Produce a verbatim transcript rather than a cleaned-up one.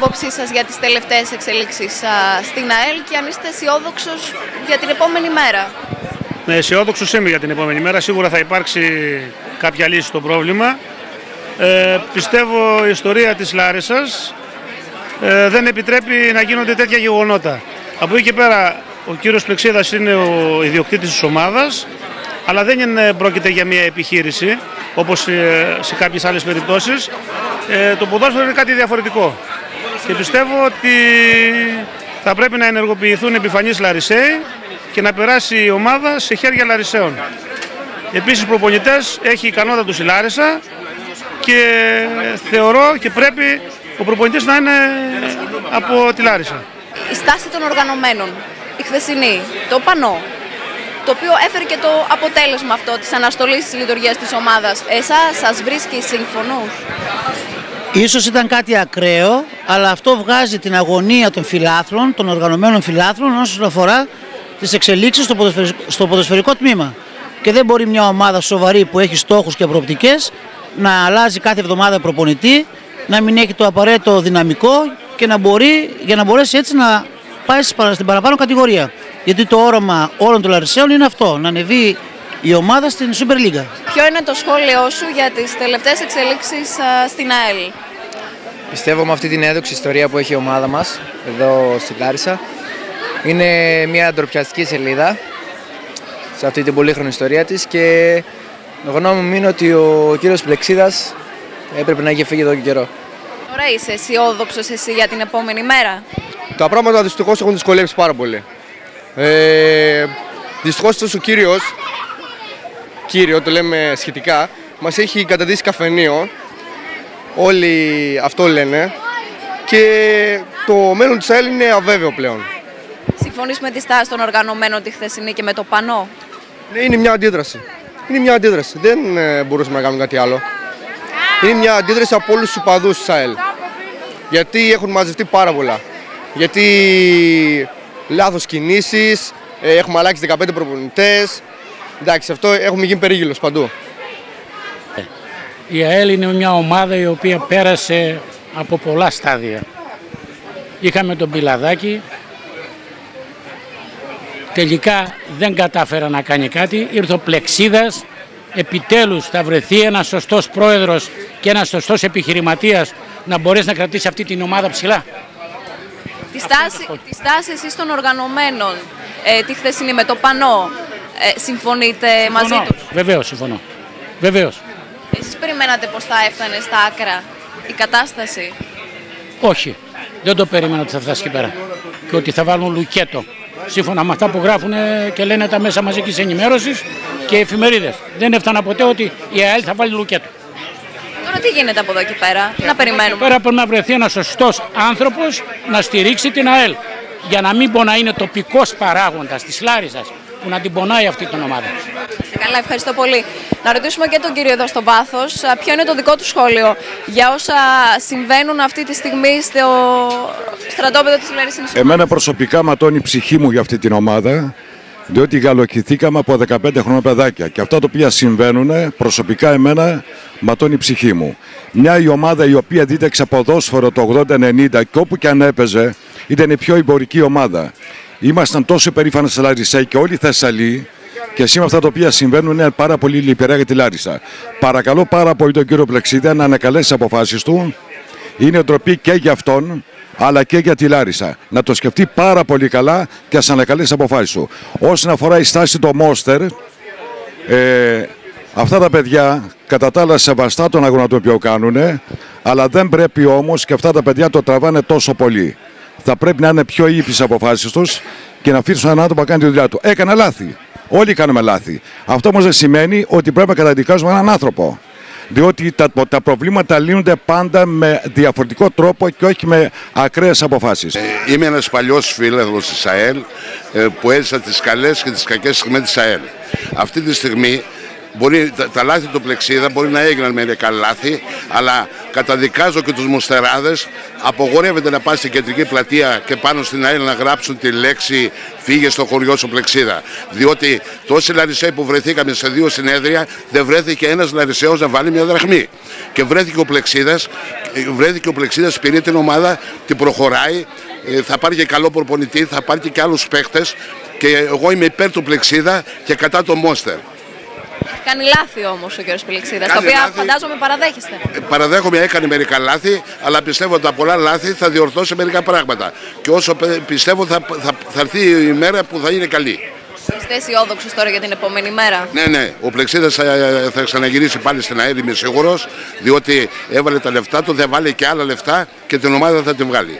άποψή σας για τις τελευταίες εξελίξεις στην Α Ε Λ και αν είστε αισιόδοξος για την επόμενη μέρα? Ναι, αισιόδοξος είμαι για την επόμενη μέρα. Σίγουρα θα υπάρξει κάποια λύση στο πρόβλημα. Ε, πιστεύω η ιστορία της Λάρισας ε, δεν επιτρέπει να γίνονται τέτοια γεγονότα. Από εκεί και πέρα ο κύριος Πλεξίδας είναι ο ιδιοκτήτης της ομάδας, αλλά δεν είναι, πρόκειται για μια επιχείρηση όπως ε, σε κάποιες άλλες περιπτώσεις. Ε, το ποδόσφαιρο είναι κάτι διαφορετικό και πιστεύω ότι θα πρέπει να ενεργοποιηθούν επιφανείς Λαρισαίοι και να περάσει η ομάδα σε χέρια Λαρισαίων. Επίσης προπονητές έχει ικανότητα του η Λάρισα και θεωρώ και πρέπει ο προπονητής να είναι από τη Λάρισα. Η στάση των οργανωμένων, η χθεσινή, το πανό, το οποίο έφερε και το αποτέλεσμα αυτό της αναστολής της λειτουργίας της ομάδας, εσάς σας βρίσκει σύμφωνος? Ίσως ήταν κάτι ακραίο, αλλά αυτό βγάζει την αγωνία των φιλάθλων, των οργανωμένων φιλάθλων όσον αφορά τις εξελίξεις στο ποδοσφαιρικό, στο ποδοσφαιρικό τμήμα. Και δεν μπορεί μια ομάδα σοβαρή που έχει στόχους και προοπτικές να αλλάζει κάθε εβδομάδα προπονητή, να μην έχει το απαραίτητο δυναμικό και να μπορεί, για να μπορέσει έτσι να πάει στην παραπάνω κατηγορία. Γιατί το όραμα όλων των Λαρισαίων είναι αυτό, να ανεβεί η ομάδα στην Super League. Ποιο είναι το σχόλιο σου για τις τελευταίες εξελίξεις στην Α Ε Λ? Πιστεύω με αυτή την έδοξη ιστορία που έχει η ομάδα μας εδώ στην Λάρισα, είναι μια ντροπιαστική σελίδα σε αυτή την πολύχρονη ιστορία της και γνώμη μου είναι ότι ο κύριος Πλεξίδας έπρεπε να είχε φύγει εδώ και καιρό. Ωραία, είσαι αισιόδοξος εσύ για την επόμενη μέρα? Τα πράγματα δυστυχώς έχουν δυσκολέψει πάρα πολύ. Ε, δυστυχώς αυτός ο κύριος, κύριο το λέμε σχετικά, μας έχει καταδύσει καφενείο, όλοι αυτό λένε, και το μέλλον της Α Ε Λ είναι αβέβαιο πλέον. Συμφωνείς με τη στάση των οργανωμένων τη χθεσινή και με το πανό? Ναι, είναι μια αντίδραση. Είναι μια αντίδραση. Δεν μπορούσαμε να κάνουμε κάτι άλλο. Είναι μια αντίδραση από όλους τους οπαδούς της Α Ε Λ. Γιατί έχουν μαζευτεί πάρα πολλά. Γιατί λάθος κινήσεις, έχουμε αλλάξει δεκαπέντε προπονητές. Εντάξει, αυτό έχουμε γίνει περίγυλος παντού. Η Α Ε Λ είναι μια ομάδα η οποία πέρασε από πολλά στάδια. Είχαμε τον Πυλαδάκη. Τελικά δεν κατάφερα να κάνει κάτι, ήρθε ο Πλεξίδας, επιτέλους θα βρεθεί ένας σωστός πρόεδρος και ένας σωστός επιχειρηματίας να μπορέσει να κρατήσει αυτή την ομάδα ψηλά. Τη στάση, τη στάση εσείς των οργανωμένων, ε, τη χθεσινή με το πανό, ε, συμφωνείτε συμφωνώ. μαζί τους? Βεβαίως, συμφωνώ. Βεβαίως. Εσείς περιμένατε πως θα έφτανε στα άκρα η κατάσταση? Όχι, δεν το περίμενα ότι θα φτάσει εκεί πέρα και ότι θα βάλουν λουκέτο. Σύμφωνα με αυτά που γράφουν και λένε τα μέσα μαζικής ενημέρωσης και οι εφημερίδες. Δεν έφτανα ποτέ ότι η Α Ε Λ θα βάλει λουκέτο. Τώρα τι γίνεται από εδώ και πέρα, τι να περιμένουμε? Πέρα πρέπει να βρεθεί ένας σωστός άνθρωπος να στηρίξει την Α Ε Λ. Για να μην μπορεί να είναι τοπικός παράγοντας της Λάρισας που να την πονάει αυτή την ομάδα. Καλά, ευχαριστώ πολύ. Να ρωτήσουμε και τον κύριο εδώ στο βάθος, ποιο είναι το δικό του σχόλιο για όσα συμβαίνουν αυτή τη στιγμή στο στρατόπεδο της Λαρίσσας? Εμένα προσωπικά ματώνει η ψυχή μου για αυτή την ομάδα, διότι γαλοκυθήκαμε από δεκαπέντε χρόνια παιδάκια και αυτά τα οποία συμβαίνουν προσωπικά εμένα ματώνει η ψυχή μου. Μια η ομάδα η οποία δίδαξε ποδόσφαιρο το ογδόντα ενενήντα και όπου και αν έπαιζε ήταν η πιο εμπορική ομάδα. Ήμασταν τόσο περήφανοι στη Λαρισσέοι και όλοι οι Θεσσαλοί και σήμερα αυτά τα οποία συμβαίνουν είναι πάρα πολύ λυπηρά για τη Λάρισα. Παρακαλώ πάρα πολύ τον κύριο Πλεξίδα να ανακαλέσει τις αποφάσεις του. Είναι ντροπή και για αυτόν αλλά και για τη Λάρισα. Να το σκεφτεί πάρα πολύ καλά και ας ανακαλέσει τις αποφάσεις του. Όσον αφορά η στάση του Μόστερ, ε, αυτά τα παιδιά κατά τα άλλα σεβαστά τον αγώνα το οποίο κάνουν, αλλά δεν πρέπει όμως και αυτά τα παιδιά το τραβάνε τόσο πολύ. Θα πρέπει να είναι πιο ύπνιες αποφάσεις τους και να αφήσουν έναν άτομο να κάνει τη δουλειά του. Έκανα λάθη. Όλοι κάνουμε λάθη. Αυτό όμως δεν σημαίνει ότι πρέπει να καταδικάζουμε έναν άνθρωπο. Διότι τα, τα προβλήματα λύνονται πάντα με διαφορετικό τρόπο και όχι με ακραίες αποφάσεις. Είμαι ένας παλιός φίλος της Α Ε Λ που έζησα τις καλές και τις κακές στιγμές της Α Ε Λ. Αυτή τη στιγμή Μπορεί, τα, τα λάθη του Πλεξίδα μπορεί να έγιναν μερικά λάθη, αλλά καταδικάζω και τους μοστεράδες. Απογορεύεται να πάνε στην κεντρική πλατεία και πάνω στην ΑΕΛ να γράψουν τη λέξη «Φύγε στο χωριό σου, Πλεξίδα». Διότι τόσοι Λαρισαίοι που βρεθήκαμε σε δύο συνέδρια, δεν βρέθηκε ένας Λαρισαίος να βάλει μια δραχμή. Και βρέθηκε ο Πλεξίδας, βρέθηκε ο Πλεξίδας, πήρε την ομάδα, την προχωράει. Θα πάρει και καλό προπονητή, θα πάρει και, και άλλους παίχτες. Και εγώ είμαι υπέρ του Πλεξίδα και κατά το Μόστερ. Κάνει λάθη όμως ο κ. Πλεξίδας, τα οποία λάθη, φαντάζομαι παραδέχεστε. Παραδέχομαι, έκανε μερικά λάθη, αλλά πιστεύω ότι τα πολλά λάθη θα διορθώσει μερικά πράγματα. Και όσο πιστεύω θα, θα, θα έρθει η μέρα που θα είναι καλή. Είστε αισιόδοξοι τώρα για την επόμενη μέρα? Ναι, ναι. Ο Πλεξίδας θα, θα ξαναγυρίσει πάλι στην ΑΕΛ, είμαι σίγουρος, διότι έβαλε τα λεφτά του, δεν βάλει και άλλα λεφτά και την ομάδα θα τη βγάλει.